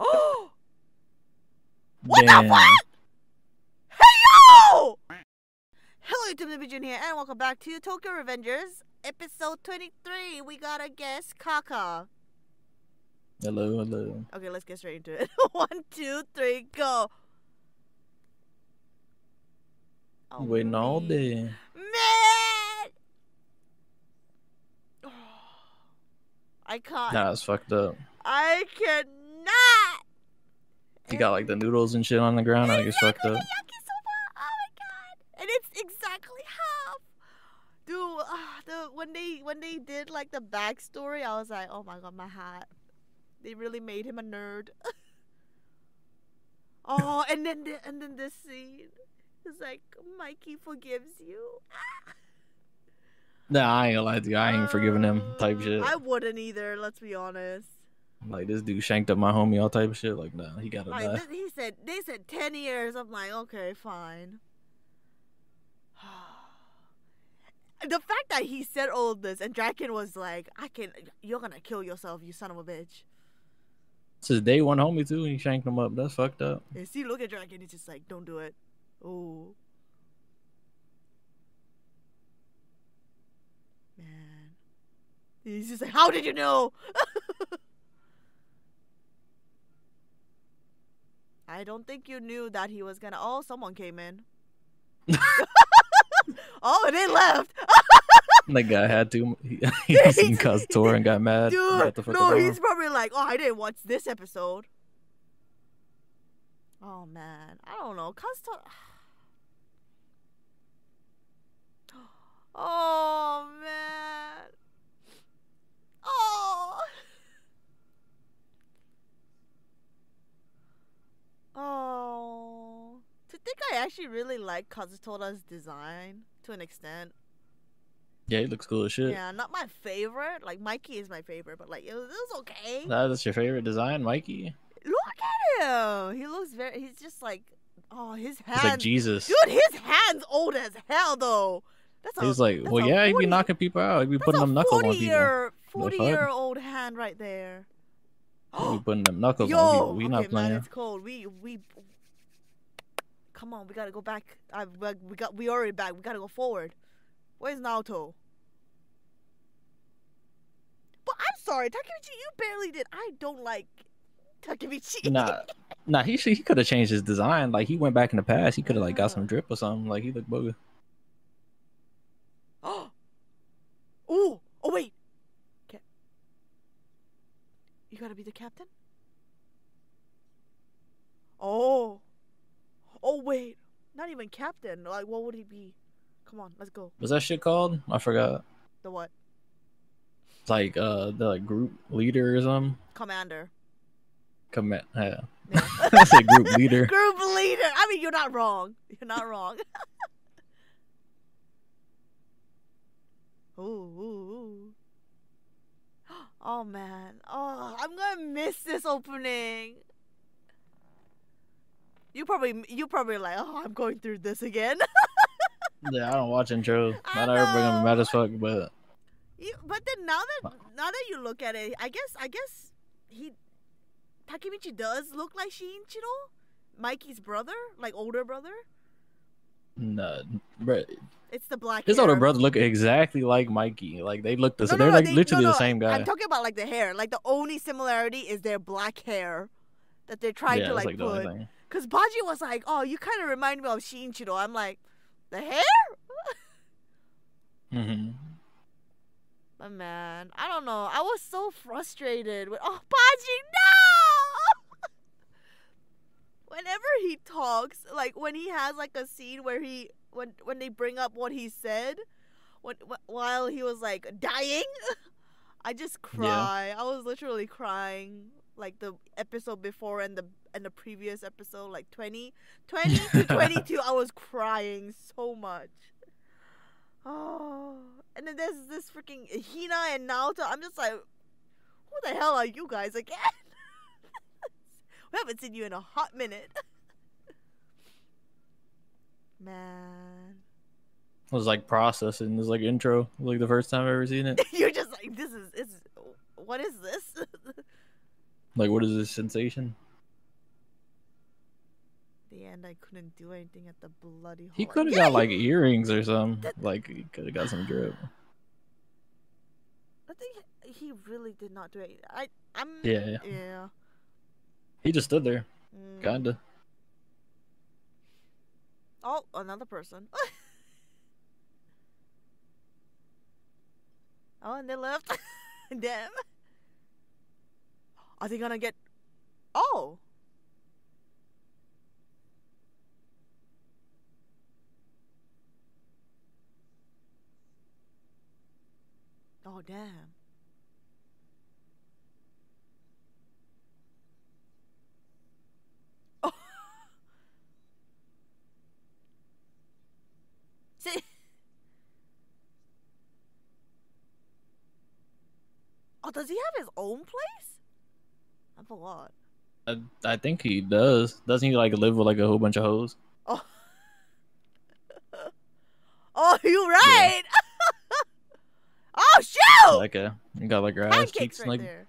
Oh! What the fuck? Hey yo! Hello, YouTube, Newbie Jun here, and welcome back to Tokyo Revengers, episode 23. We gotta guess Kaka. Hello, hello. Okay, let's get straight into it. 1, 2, 3, go. Oh, waiting all day. Man! Oh, I can't. Nah, it's fucked up. I cannot. You got like the noodles and shit on the ground. Exactly, I get fucked up. Yakisoba. Oh my god! And it's exactly half. Dude, when they did like the backstory, I was like, oh my god, my heart. They really made him a nerd. Oh, and then this scene. It's like, Mikey forgives you. Nah, I ain't gonna lie to you. I ain't forgiving him type shit. I wouldn't either, let's be honest. Like, this dude shanked up my homie, all type of shit. Like, nah, he gotta die. They said 10 years. I'm like, okay, fine. The fact that he said all of this and Draken was like, you're gonna kill yourself, you son of a bitch. It's his day one homie, too, and he shanked him up. That's fucked up. And see, look at Draken. He's just like, don't do it. Oh man, he's just like, how did you know? I don't think you knew that he was gonna. Oh, someone came in. Oh, and they left. That guy had to. He caused Tor and got mad. Dude, no, he's probably like, oh, I didn't watch this episode. Oh man, I don't know. Custom. Oh man. Oh. Oh. To think I actually really like Kazutora's design to an extent. Yeah, he looks cool as shit. Yeah, not my favorite. Like Mikey is my favorite, but like it was okay. Nah, that's your favorite design, Mikey. Look at him. He looks very. He's just like, oh, his hands. He's like Jesus. Dude, his hands old as hell though. He's like, well, yeah, he'd be knocking people out. He'd be putting them knuckles on people. 40-year-old hand right there. He'd be putting them knuckles on people. We not playing. Man, it's cold. We. Come on, we gotta go back. We already back. We gotta go forward. Where's Naoto? But I'm sorry, Takemichi, you barely did. I don't like Takemichi. Nah. He could have changed his design. Like he went back in the past. He could have like got some drip or something. Like he looked bogus. Oh! Oh wait! Okay. You gotta be the captain? Oh! Oh wait! Not even captain. Like, what would he be? Come on, let's go. What's that shit called? I forgot. The what? It's like, the group leader or something? Commander. Yeah. I said group leader. Group leader! I mean, you're not wrong. You're not wrong. Ooh, ooh, ooh. Oh man. Oh, I'm gonna miss this opening. You probably like, oh, I'm going through this again. Yeah, I don't watch intros. Not everybody gonna be mad as fuck, but then now that you look at it, I guess Takemichi does look like Shinichiro, Mikey's brother, like older brother. No, but it's the black. His older brother look exactly like Mikey. Like they look the same. They're like literally the same guy. I'm talking about like the hair. Like the only similarity is their black hair that they're trying to like put. Because Baji was like, "Oh, you kind of remind me of Shinichiro." I'm like, the hair. But man, I don't know. I was so frustrated with Baji. No. Whenever he talks, like when he has like a scene where he when they bring up what he said, while he was like dying, I just cry. Yeah. I was literally crying like the episode before and the previous episode, like 20 to 22. I was crying so much. Oh, and then there's this freaking Hina and Naoto. I'm just like, who the hell are you guys again? We haven't seen you in a hot minute. Man, I was like processing this like intro, like the first time I've ever seen it. You're just like, what is this? Like, what is this sensation? and I couldn't do anything at the bloody hole. He could have got like earrings or something. Like he could have got some drip. I think he really did not do it. Yeah. He just stood there. Mm. Kinda. Oh, another person. Oh, and they left. Damn. Are they gonna get... Oh! Oh, damn. Oh! See? Oh, does he have his own place? I forgot. I think he does. Doesn't he like live with like a whole bunch of hoes? Oh, oh, you're right. Yeah. Oh shoot! Like a got like her ass cheeks right like there.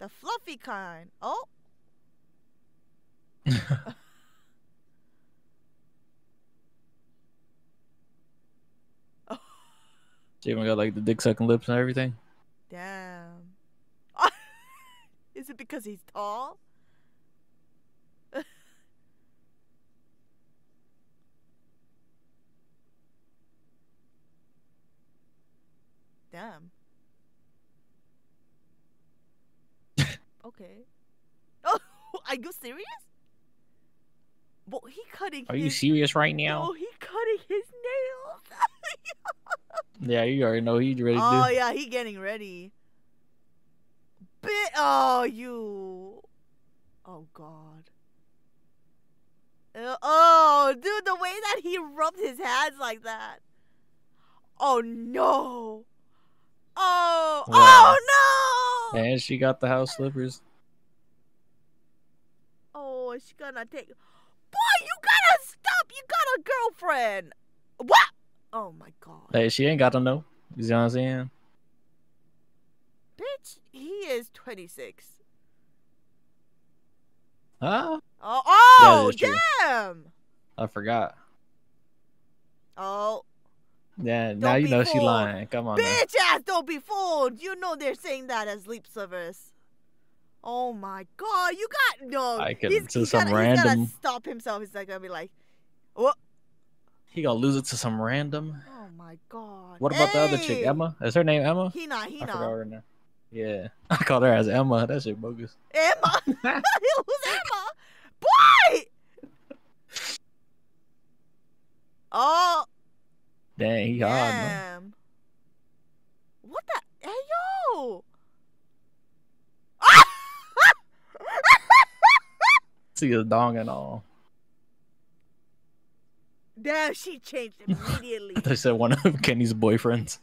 The fluffy kind. Oh. She even got like the dick sucking lips and everything. Damn. Oh, is it because he's tall? Damn. Okay. Oh, are you serious? Well, he cutting. Are you serious right now? Oh, he cutting his nails. Yeah, you already know he's ready. Oh yeah, he getting ready. Oh god. Oh, dude, the way that he rubbed his hands like that. Oh no. Oh. Wow. Oh no. And she got the house slippers. Oh, she gonna take. Boy, you gotta stop. You got a girlfriend. What? Oh my god. Hey, she ain't got to know. You see what I'm saying? Bitch, he is 26. Huh? Oh, oh damn! I forgot. Oh. Yeah, now you know she lying. Come on. Bitch ass, don't be fooled. You know they're saying that as lip service. Oh my god, you got no. I can do some random. He's gotta stop himself. He's like gonna be like, what? He gonna lose it to some random. Oh my god. What about the other chick, Emma? Is her name Emma? Hina. I forgot her name. Yeah. I called her as Emma. That shit bogus. Emma? Who's Emma? Boy! Oh. Dang, he hard, man. What the? Hey, yo! See his dong and all. Damn, she changed immediately. They said one of Kenny's boyfriends.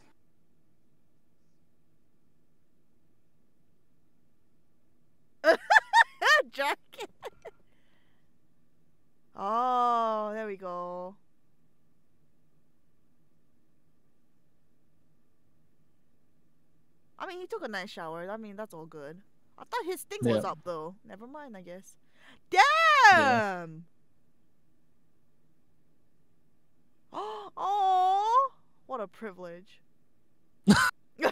Draken. Oh, there we go. I mean, he took a nice shower. I mean, that's all good. I thought his thing was up, though. Never mind, I guess. Damn! Yeah. Oh, what a privilege. He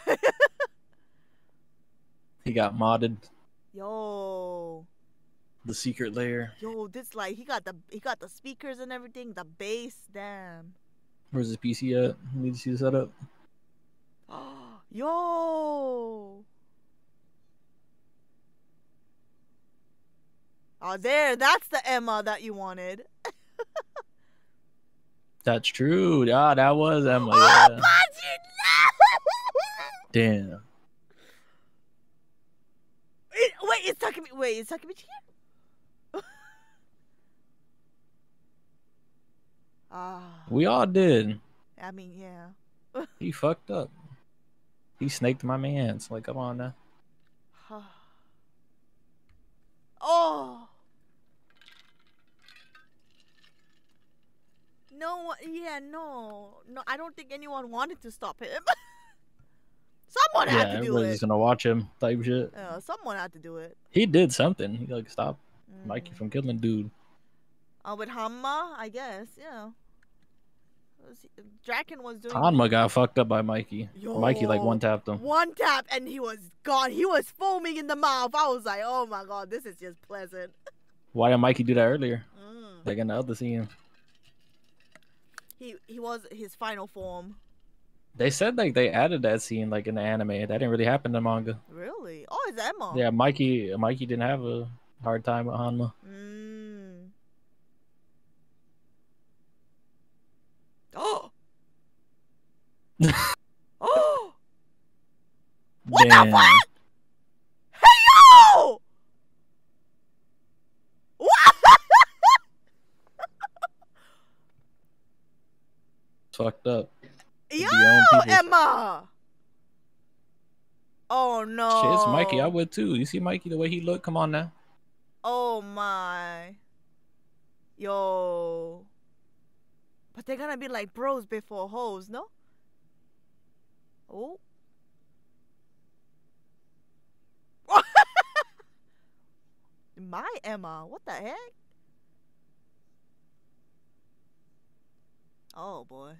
got modded. Yo. The secret lair. Yo, this like he got the speakers and everything, the bass, damn. Where's his PC at? I need to see the setup. Yo. Oh, there, that's the Emma that you wanted. That's true. Ah, that was Emma. Oh, yeah. Baji, no! Damn. Wait, is Takemichi here? Ah. We all did. I mean, yeah. He fucked up. He snaked my man's. Like, come on now. Oh. No, I don't think anyone wanted to stop him. Someone had to do it. Everybody's just gonna watch him type shit. Someone had to do it. He did something. He like stopped Mikey from killing dude. Oh, with Hanma, I guess. Yeah. Draken was doing. Hanma got fucked up by Mikey. Yo, Mikey like one tapped him. One tap and he was gone. He was foaming in the mouth. I was like, oh my god, this is just pleasant. Why did Mikey do that earlier? Like in the other scene. He was his final form. They said like they added that scene like in the anime. That didn't really happen in the manga. Really? Oh, is that manga? Yeah, Mikey didn't have a hard time with Hanma. Oh. Oh. What the fuck? Hey yo! What? Fucked up. Yo, Emma. Oh no. Shit, it's Mikey. I would too. You see Mikey the way he looked? Come on now. Oh my. Yo. But they're gonna be like bros before hoes, no? Oh. My Emma. What the heck? Oh boy.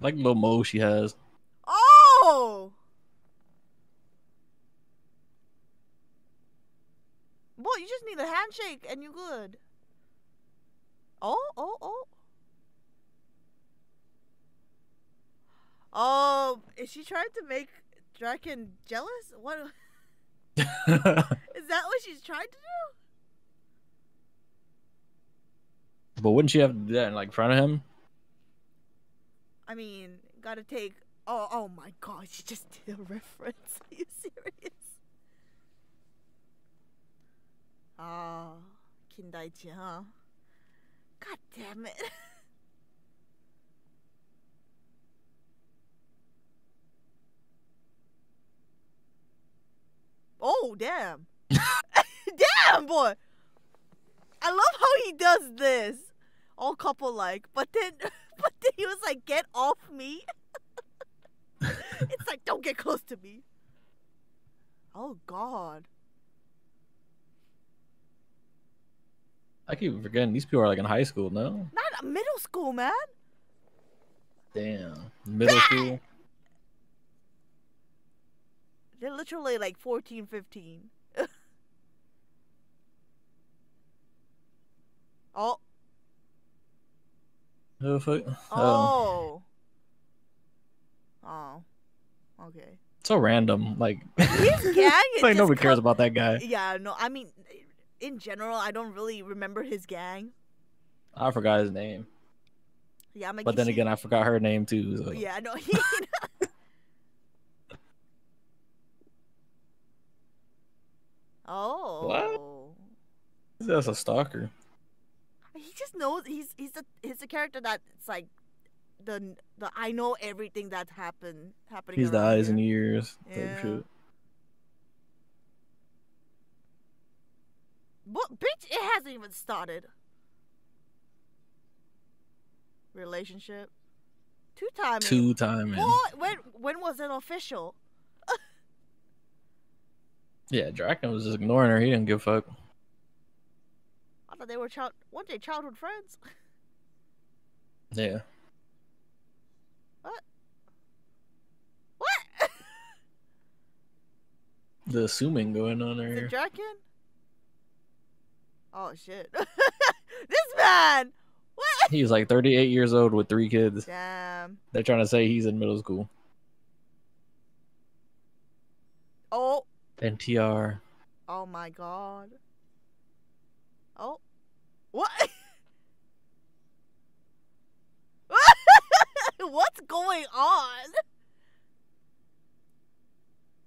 Like little mole she has. Oh, boy, you just need a handshake and you're good. Oh, oh, oh. Oh, is she trying to make Draken jealous? What? Is that what she's trying to do? But wouldn't she have to do that in like front of him? I mean, gotta take. Oh, oh my God! She just did a reference. Are you serious? Ah, Kindaichi, huh? God damn it! Oh, damn. Damn, boy. I love how he does this. All couple-like. But then he was like, get off me. It's like, don't get close to me. Oh, God. I keep forgetting. These people are like in high school, no? Not middle school, man. Damn. Middle school. They're literally like 14, 15. Oh. Oh. Oh. Okay. So random. Like, like nobody cares about that guy. Yeah, no, I mean, in general, I don't really remember his gang. I forgot his name. Yeah, I'm like, but then again, I forgot her name too. So. Yeah, no, he. Oh. What? That's a stalker. He just knows he's a character that's like the I know everything that's happening. He's the eyes and ears type shit. But bitch, it hasn't even started. Relationship. Two timing. When was it official? Yeah, Draken was just ignoring her. He didn't give a fuck. I thought they were childhood friends. Yeah. What? What? The assuming going on right here. Draken? Oh shit! This man. What? He was like 38 years old with 3 kids. Damn. They're trying to say he's in middle school. Oh. NTR. Oh my god. Oh. What? What's going on?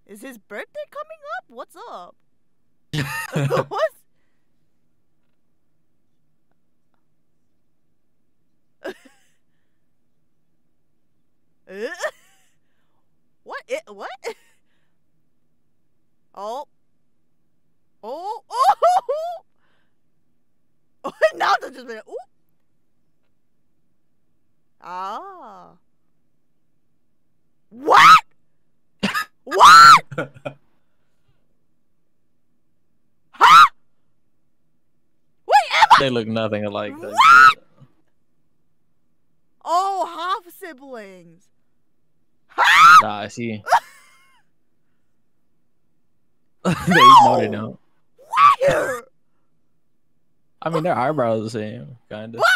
Is his birthday coming up? What's up? What? What? What? Oh. Oh. Oh. Oh. Naoto just made it. Ooh. Ah. What? What? Huh? Wait, Emma! They look nothing alike. What? Oh, half siblings. Huh? Nah, I see. They ignored it. What? I mean, their eyebrows are the same, kind of. What?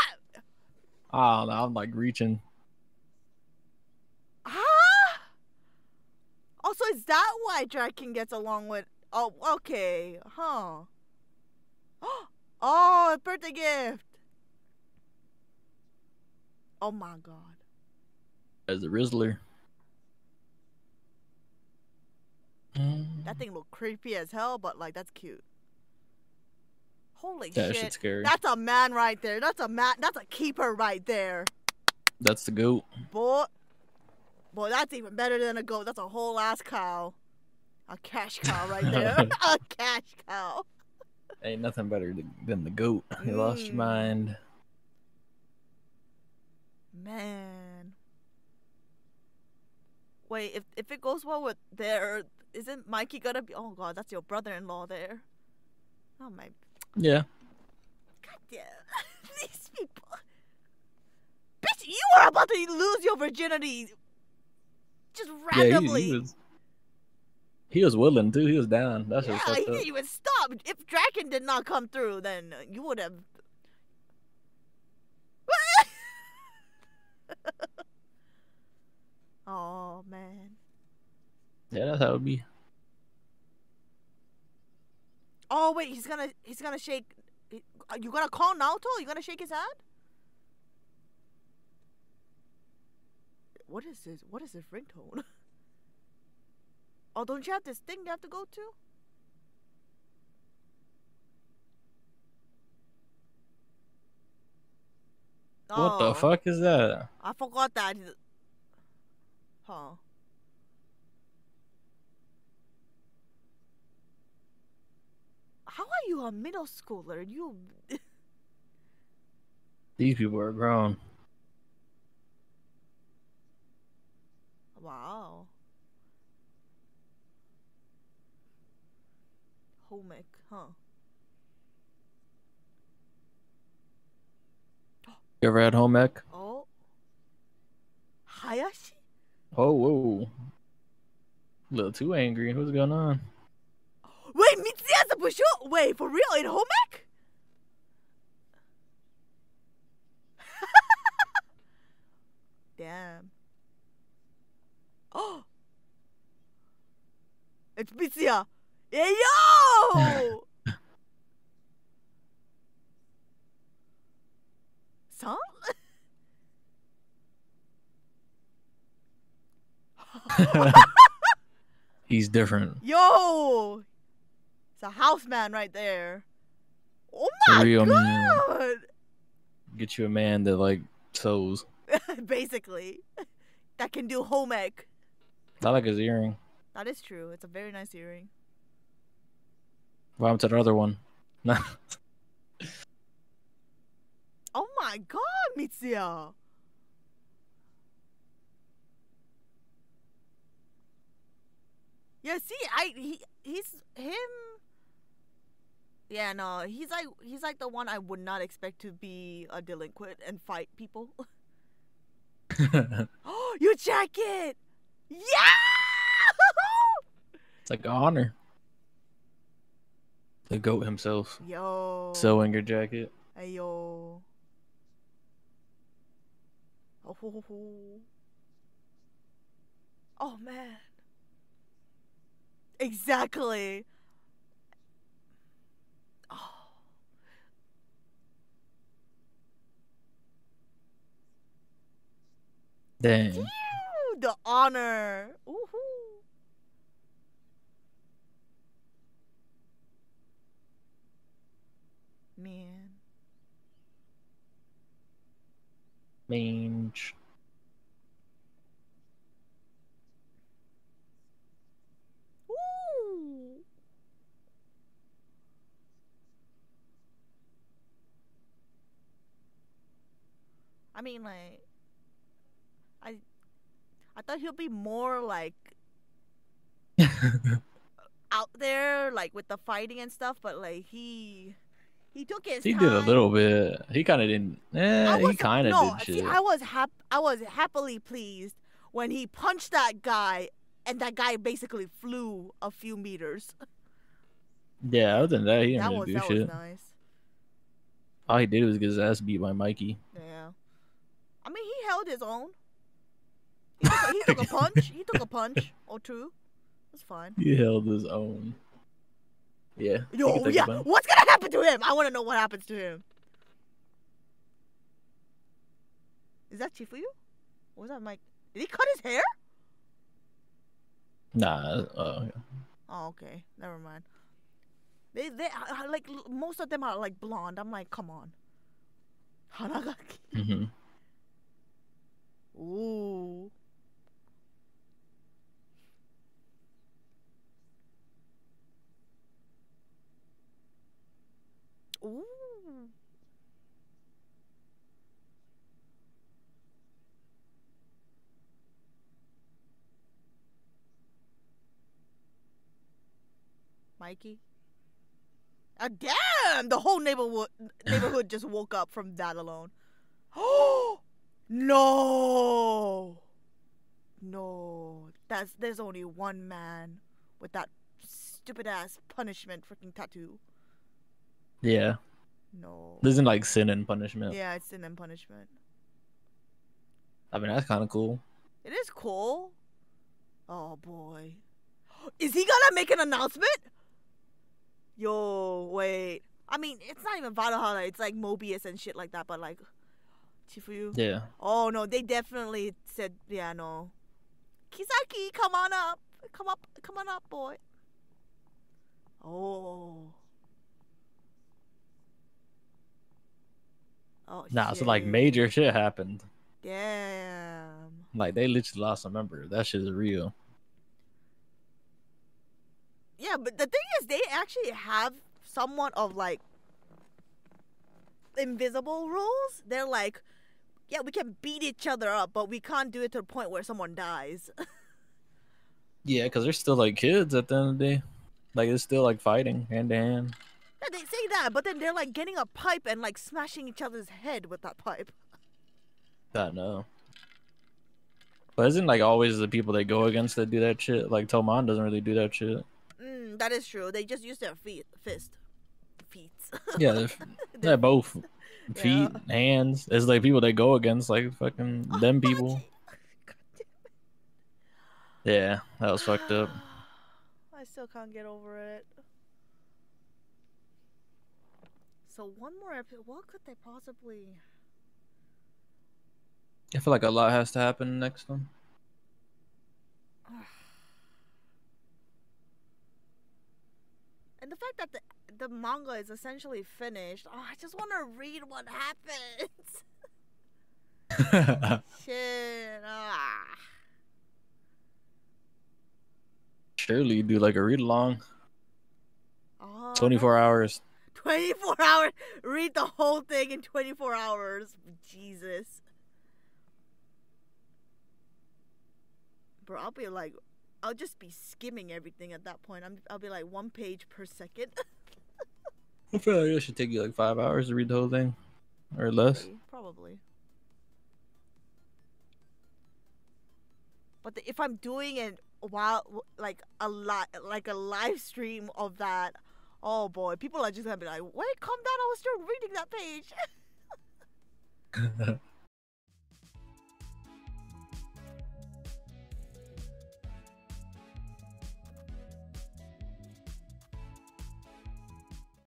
I don't know. I'm like reaching. Also, is that why Draken gets along with... Oh, okay. Huh. Oh, a birthday gift. Oh, my God. As a Rizzler. That thing looked creepy as hell, but, like, that's cute. Holy shit. That shit's scary. That's a man right there. That's a man. That's a keeper right there. That's the goat. Boy. Boy, that's even better than a goat. That's a whole ass cow. A cash cow right there. A cash cow. Ain't nothing better than the goat. You lost your mind. Man. Wait, if it goes well with there, isn't Mikey gonna be... Oh, God, that's your brother-in-law there. Oh, my... Yeah. God damn. These people. Bitch, you are about to lose your virginity. Just randomly. Yeah, he was willing too. He was down. That's yeah, he didn't even stop. If Draken did not come through, then you would have. Oh man. Yeah, that's how it be. Oh wait, he's gonna shake. Are you gonna call Naoto? You gonna shake his hand? What is this? What is this ringtone? Oh, don't you have this thing you have to go to? Oh. What the fuck is that? I forgot that. Huh. How are you a middle schooler? You... These people are grown. Wow. Homic, huh? You ever had Homic? Oh. Hayashi? Oh, whoa. A little too angry. What's going on? Wait, Mitsuya's a pusho? Wait, for real? In Homic? Damn. Oh, it's Mitsuya. Hey, yo! Son? He's different. Yo! It's a house man right there. Oh my real God! Man. Get you a man that, like, sews. Basically. That can do home ec. I like his earring. That is true. It's a very nice earring. What happened to the other one? Oh my God, Mitsuya! Yeah, see, he's him. Yeah, no, he's like the one I would not expect to be a delinquent and fight people. Oh, your jacket! Yeah! It's like an honor. The goat himself. Yo. Sewing your jacket. Ayo. Oh, ho, ho. Oh man. Exactly. Oh. Dang. Yeah. The honor. Woohoo. Man. Mange. Ooh. I mean, like, I thought he'll be more like out there, like with the fighting and stuff. But like he took his time. He did a little bit. He kind of didn't. He kind of did shit. See, I was happily pleased when he punched that guy, and that guy basically flew a few meters. Yeah, other than that, he didn't really do shit. That was nice. All he did was get his ass beat by Mikey. Yeah, I mean he held his own. He took a punch. He took a punch or two. It's fine. He held his own. Yeah. Yo, yeah. What's gonna happen to him? I want to know what happens to him. Is that Chifuyu? Or was that Mike? Did he cut his hair? Nah. Yeah. Oh, okay. Never mind. They like most of them are like blonde. I'm like, come on, Hanagaki. Mm-hmm. Ooh. Ooh. Mikey. Damn! The whole neighborhood just woke up from that alone. Oh no! No, there's only one man with that stupid ass punishment freaking tattoo. Yeah. No. This isn't like sin and punishment. Yeah, it's sin and punishment. I mean, that's kind of cool. It is cool. Oh boy, is he gonna make an announcement? Yo, wait. I mean, it's not even Valhalla. It's like Mobius and shit like that, but like Chifuyu. Yeah. Oh no, they definitely said, yeah, no. Kizaki, come on up. Come up. Come on up, boy. Oh. Oh, nah, shit. So like major shit happened. Damn. Like they literally lost a member. That shit is real. Yeah, but the thing is, they actually have somewhat of like invisible rules. They're like, yeah, we can beat each other up, but we can't do it to the point where someone dies. Yeah, because they're still like kids at the end of the day. Like, it's still like fighting hand to hand. Yeah, they say that, but then they're like getting a pipe and like smashing each other's head with that pipe. I know. But isn't like always the people they go against that do that shit? Like, Toman doesn't really do that shit. That is true. They just use their feet. Yeah, they're both feet, yeah. Hands. It's like people they go against, like fucking them people. God damn it. Yeah, that was fucked up. I still can't get over it. So one more episode. What could they possibly? I feel like a lot has to happen next one. And the fact that the manga is essentially finished, oh, I just want to read what happens. Shit. Ah. Surely you do like a read-along. Oh, 24 hours. 24 hours? Read the whole thing in 24 hours. Jesus. Bro, I'll be like... I'll just be skimming everything at that point. I'll be like 1 page per second. I feel like it should take you like 5 hours to read the whole thing, or less. Probably. But if I'm doing it while like a live stream of that, oh boy, people are just gonna be like, "Wait, calm down! I was still reading that page."